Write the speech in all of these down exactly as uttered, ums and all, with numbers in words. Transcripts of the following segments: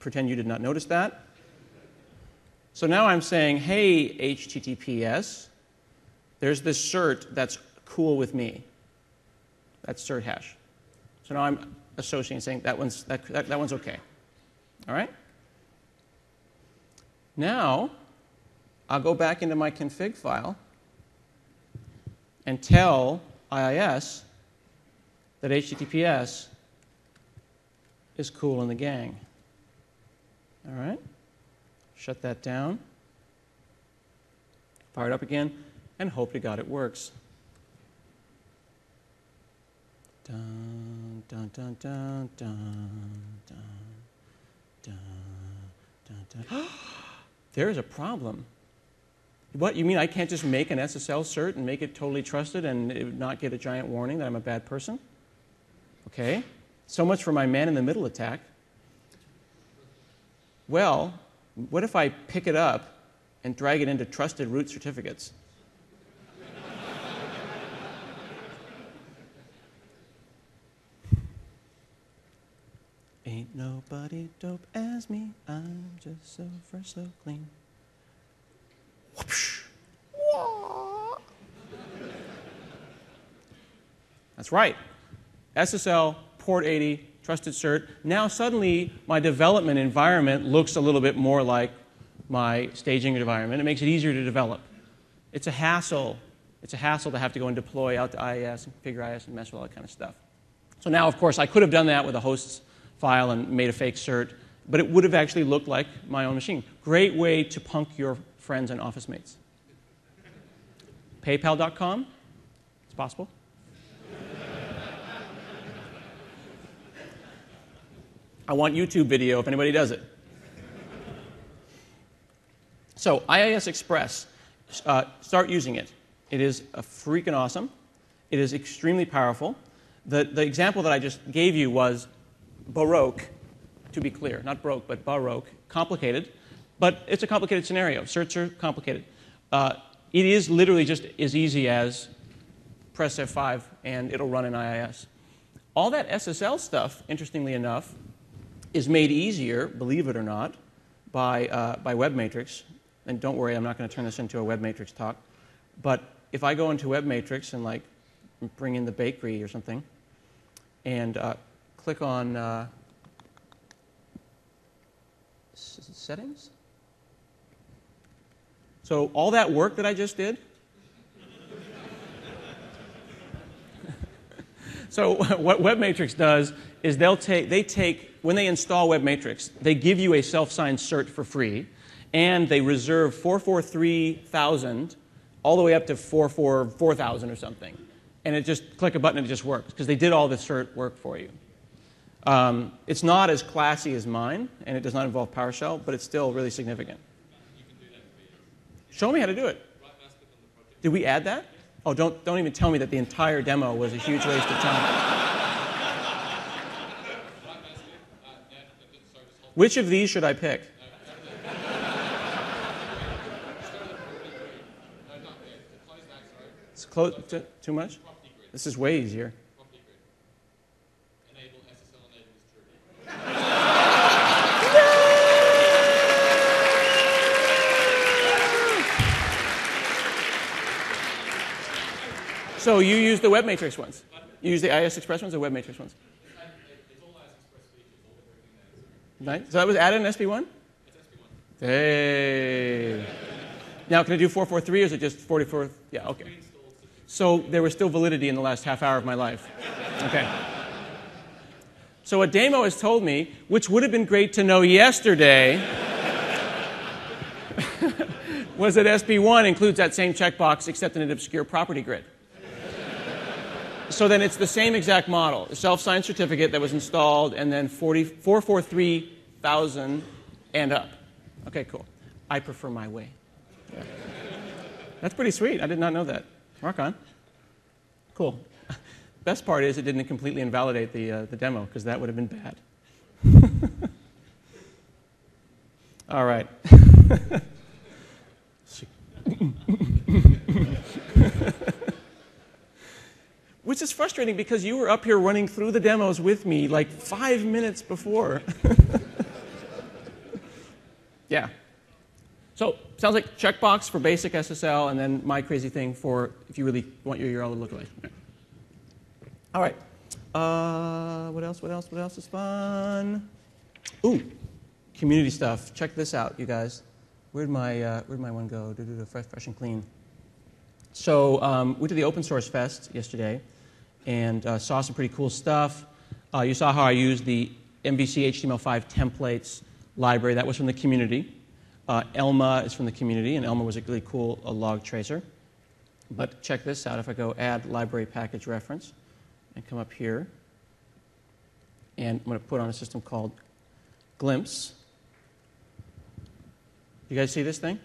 pretend you did not notice that. So now I'm saying, hey, H T T P S, there's this cert that's cool with me. That's cert hash. So now I'm associating, saying that one's, that, that, that one's OK. All right? Now, I'll go back into my config file and tell I I S that H T T P S is cool in the gang. All right? Shut that down. Fire it up again, and hope to God it works. Dun, dun, dun, dun, dun, dun, dun, dun, dun. There is a problem. What, you mean I can't just make an S S L cert and make it totally trusted and it would not get a giant warning that I'm a bad person? Okay. So much for my man-in-the-middle attack. Well, what if I pick it up and drag it into trusted root certificates? Ain't nobody dope as me. I'm just so fresh, so clean. Whoopsh. That's right. S S L, port eighty, trusted cert. Now suddenly my development environment looks a little bit more like my staging environment. It makes it easier to develop. It's a hassle. It's a hassle to have to go and deploy out to I I S and configure I I S and mess with all that kind of stuff. So now, of course, I could have done that with a host's file and made a fake cert, but it would have actually looked like my own machine. Great way to punk your friends and office mates. PayPal dot com, it's possible. I want YouTube video if anybody does it. So I I S Express, uh, start using it. It is a freaking awesome. It is extremely powerful. The, the example that I just gave you was baroque, to be clear. Not broke, but baroque. Complicated. But it's a complicated scenario. Certs are complicated. Uh, it is literally just as easy as press F five, and it'll run in I I S. All that S S L stuff, interestingly enough, is made easier, believe it or not, by, uh, by WebMatrix. And don't worry, I'm not going to turn this into a WebMatrix talk. But if I go into WebMatrix and like bring in the bakery or something, and uh, click on uh, settings. So all that work that I just did. So what WebMatrix does is they'll take, they take, when they install WebMatrix, they give you a self-signed cert for free, and they reserve four forty-three thousand all the way up to four forty-four thousand or something. And it just, click a button and it just works, because they did all the cert work for you. Um, it's not as classy as mine, and it does not involve PowerShell, but it's still really significant. You can do that for you. Show me how to do it. Right mouse click on the project. Did we add that? Oh, don't, don't even tell me that the entire demo was a huge waste of time. Which of these should I pick? It's close, too, too much? This is way easier. So you use the WebMatrix ones? You use the I I S Express ones or WebMatrix ones? Right. So that was added in S P one? It's S P one. Hey. Now, can I do four forty-three or is it just forty-four? Yeah, OK. So there was still validity in the last half hour of my life. OK. So what Damo has told me, which would have been great to know yesterday, was that S P one includes that same checkbox except in an obscure property grid. So then it's the same exact model, a self-signed certificate that was installed, and then four forty-three thousand and up. OK, cool. I prefer my way. Yeah. That's pretty sweet. I did not know that. Rock on. Cool. Best part is it didn't completely invalidate the, uh, the demo, because that would have been bad. All right. Which is frustrating because you were up here running through the demos with me like five minutes before. So sounds like checkbox for basic S S L, and then my crazy thing for if you really want your U R L to look like. All right. Uh, what else? What else? What else is fun? Ooh, community stuff. Check this out, you guys. Where'd my uh, where'd my one go? Do do do. Fresh, fresh and clean. So um, we did the Open Source Fest yesterday, and uh, saw some pretty cool stuff. Uh, you saw how I used the M V C H T M L five templates library. That was from the community. Uh, ELMAH is from the community, and ELMAH was a really cool a log tracer. But check this out. If I go add library package reference and come up here, and I'm going to put on a system called Glimpse. You guys see this thing?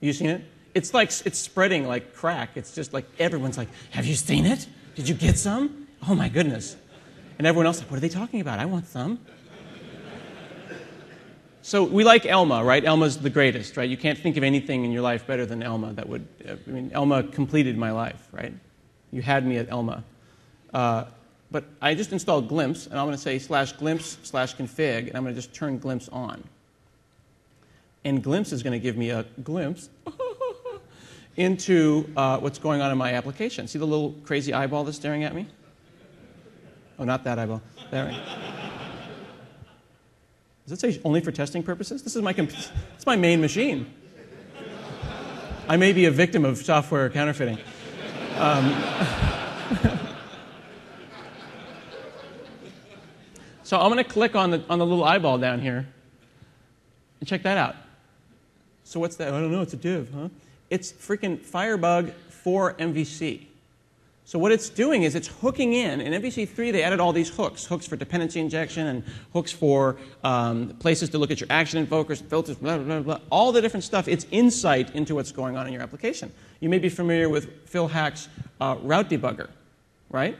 You seen it? It's like it's spreading like crack. It's just like everyone's like, have you seen it? Did you get some? Oh my goodness. And everyone else like, what are they talking about? I want some. So we like ELMAH, right? ELMAH's the greatest, right? You can't think of anything in your life better than ELMAH. That would, I mean, ELMAH completed my life, right? You had me at ELMAH. Uh, but I just installed Glimpse, and I'm going to say slash glimpse slash config, and I'm going to just turn Glimpse on. And Glimpse is going to give me a glimpse into uh, what's going on in my application. See the little crazy eyeball that's staring at me? Oh, not that eyeball. There we go. Does it say only for testing purposes? This is my comp it's my main machine. I may be a victim of software counterfeiting. Um, so I'm going to click on the, on the little eyeball down here. And check that out. So what's that? I don't know. It's a div, huh? It's freaking Firebug for M V C. So what it's doing is it's hooking in. In M V C three, they added all these hooks, hooks for dependency injection and hooks for um, places to look at your action invokers, filters, blah, blah, blah, blah, all the different stuff. It's insight into what's going on in your application. You may be familiar with Phil Hack's uh, route debugger, right?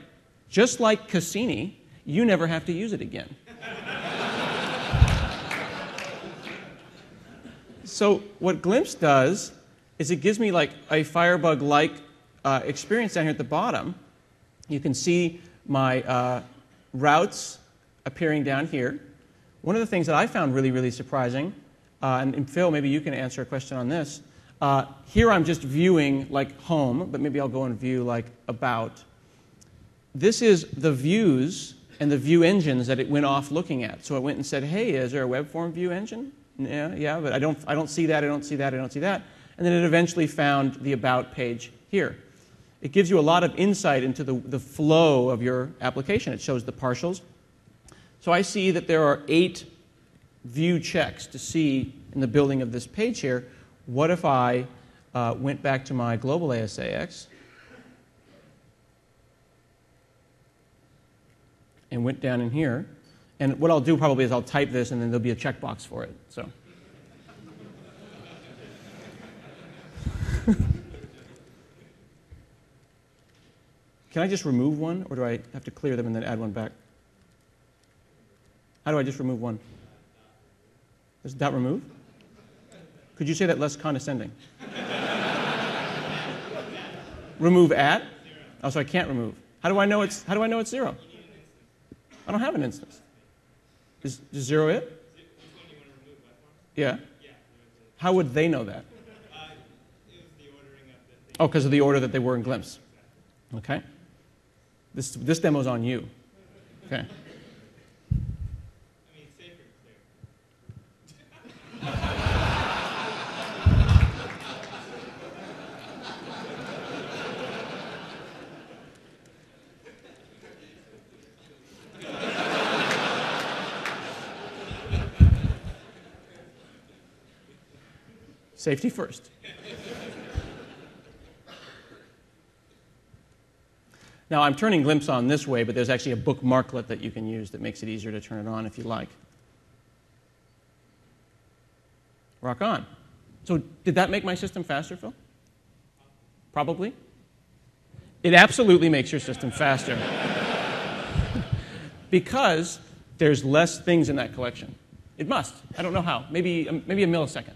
Just like Cassini, you never have to use it again. So what Glimpse does is it gives me like a Firebug-like uh, experience down here at the bottom. You can see my uh, routes appearing down here. One of the things that I found really, really surprising, uh, and, and Phil, maybe you can answer a question on this. Uh, here I'm just viewing like home, but maybe I'll go and view like about. This is the views and the view engines that it went off looking at. So it went and said, hey, is there a web form view engine? Yeah, yeah, but I don't, I don't see that, I don't see that, I don't see that. And then it eventually found the About page here. It gives you a lot of insight into the, the flow of your application. It shows the partials. So I see that there are eight view checks to see in the building of this page here. What if I uh, went back to my global A S A X and went down in here? And what I'll do probably is I'll type this, and then there'll be a checkbox for it. So, can I just remove one, or do I have to clear them and then add one back? How do I just remove one? Is that remove? Could you say that less condescending? Remove at? Oh, so I can't remove. How do I know it's? How do I know it's zero? I don't have an instance. Is zero it? Yeah. How would they know that? Oh, because of the order that they were in Glimpse. Okay. This this demo's on you. Okay. I mean, it's safer and clear. Safety first. Now, I'm turning Glimpse on this way, but there's actually a bookmarklet that you can use that makes it easier to turn it on if you like. Rock on. So did that make my system faster, Phil? Probably. It absolutely makes your system faster. Because there's less things in that collection. It must. I don't know how. Maybe, maybe a millisecond.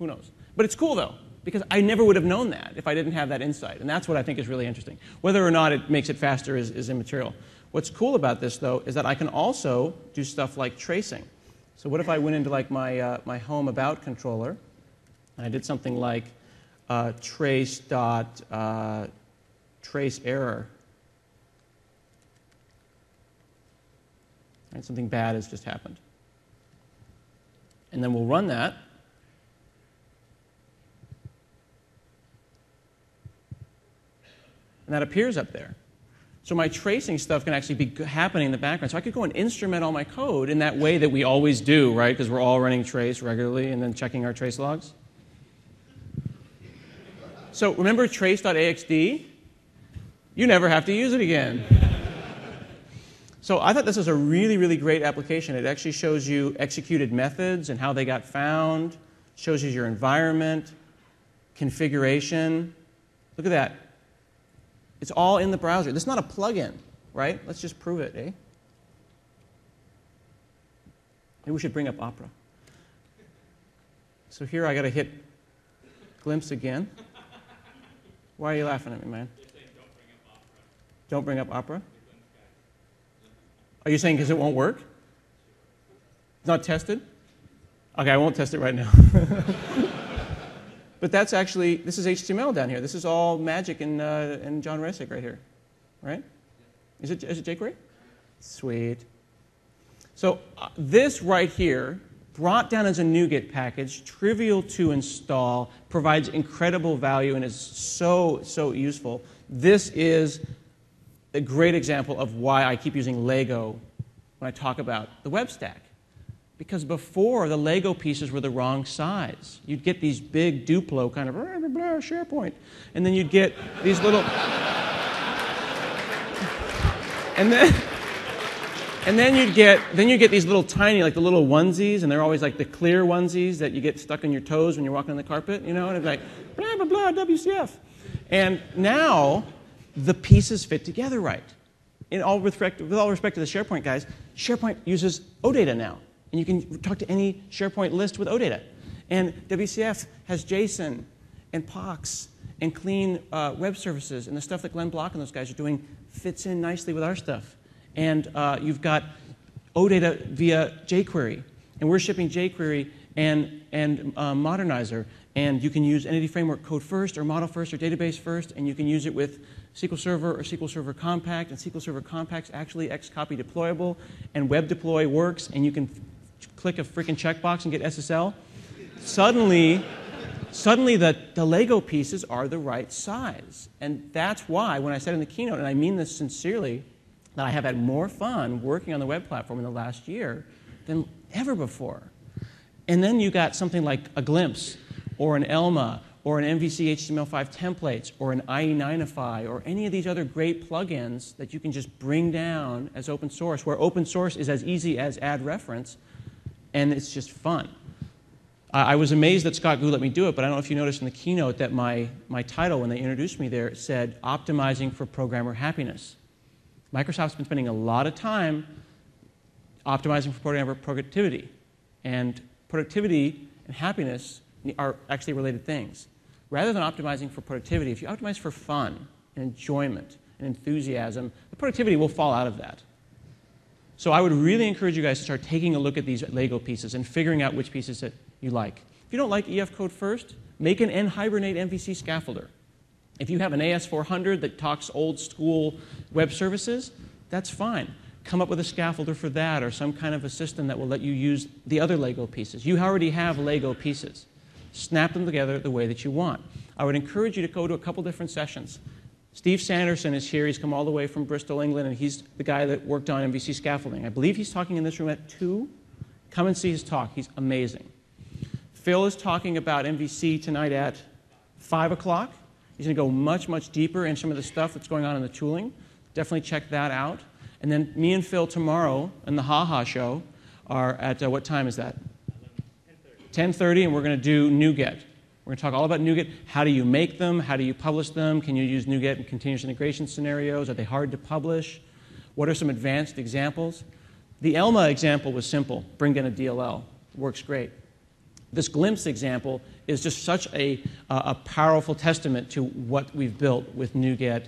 Who knows? But it's cool, though, because I never would have known that if I didn't have that insight. And that's what I think is really interesting. Whether or not it makes it faster is, is immaterial. What's cool about this, though, is that I can also do stuff like tracing. So what if I went into like my, uh, my home about controller And I did something like uh, trace dot uh, trace error. Right, something bad has just happened. And then we'll run that. And that appears up there. So my tracing stuff can actually be happening in the background. So I could go and instrument all my code in that way that we always do, right? Because we're all running trace regularly and then checking our trace logs. So remember trace.axd? You never have to use it again. So I thought this was a really, really great application. It actually shows you executed methods and how they got found, shows you your environment, configuration. Look at that. It's all in the browser. This is not a plugin, right? Let's just prove it, eh? Maybe we should bring up Opera. So here I got to hit Glimpse again. Why are you laughing at me, man? You're saying don't bring up Opera. Don't bring up Opera? Are you saying because it won't work? It's not tested? Okay, I won't test it right now. But that's actually, this is H T M L down here. This is all magic in, uh, in John Resig right here, right? Is it, is it jQuery? Sweet. So uh, this right here, brought down as a NuGet package, trivial to install, provides incredible value and is so, so useful. This is a great example of why I keep using Lego when I talk about the web stack. Because before, the Lego pieces were the wrong size. You'd get these big Duplo kind of, blah, blah, blah, SharePoint. And then you'd get these little... and then, and then, you'd get, then you'd get these little tiny, like the little onesies, and they're always like the clear onesies that you get stuck on your toes when you're walking on the carpet, you know? And it's like, blah, blah, blah, W C F. And now, the pieces fit together right. In all respect, with all respect to the SharePoint guys, SharePoint uses OData now. And you can talk to any SharePoint list with OData. And W C F has JSON and POX and clean uh, web services. And the stuff that Glenn Block and those guys are doing fits in nicely with our stuff. And uh, you've got OData via jQuery. And we're shipping jQuery and, and uh, Modernizer. And you can use Entity Framework code first or model first or database first. And you can use it with S Q L Server or S Q L Server Compact. And S Q L Server Compact's actually X copy deployable. And web deploy works. And you can click a freaking checkbox and get S S L, suddenly, suddenly the, the Lego pieces are the right size. And that's why, when I said in the keynote, and I mean this sincerely, that I have had more fun working on the web platform in the last year than ever before. And then you got something like a Glimpse, or an ELMAH, or an M V C H T M L five templates, or an I E nine ify, or any of these other great plugins that you can just bring down as open source, where open source is as easy as add reference. And it's just fun. I was amazed that Scott Goo let me do it, but I don't know if you noticed in the keynote that my, my title, when they introduced me there, said Optimizing for Programmer Happiness. Microsoft's been spending a lot of time optimizing for programmer productivity. And productivity and happiness are actually related things. Rather than optimizing for productivity, if you optimize for fun and enjoyment and enthusiasm, the productivity will fall out of that. So I would really encourage you guys to start taking a look at these Lego pieces and figuring out which pieces that you like. If you don't like E F code first, make an NHibernate M V C scaffolder. If you have an A S four hundred that talks old school web services, that's fine. Come up with a scaffolder for that or some kind of a system that will let you use the other Lego pieces. You already have Lego pieces. Snap them together the way that you want. I would encourage you to go to a couple different sessions. Steve Sanderson is here. He's come all the way from Bristol, England, and he's the guy that worked on M V C scaffolding. I believe he's talking in this room at two. Come and see his talk. He's amazing. Phil is talking about M V C tonight at five o'clock. He's going to go much, much deeper in some of the stuff that's going on in the tooling. Definitely check that out. And then me and Phil tomorrow in the Ha Ha show are at, uh, what time is that? ten thirty, and we're going to do NuGet. We're going to talk all about NuGet. How do you make them? How do you publish them? Can you use NuGet in continuous integration scenarios? Are they hard to publish? What are some advanced examples? The ELMAH example was simple. Bring in a D L L. Works great. This Glimpse example is just such a, uh, a powerful testament to what we've built with NuGet.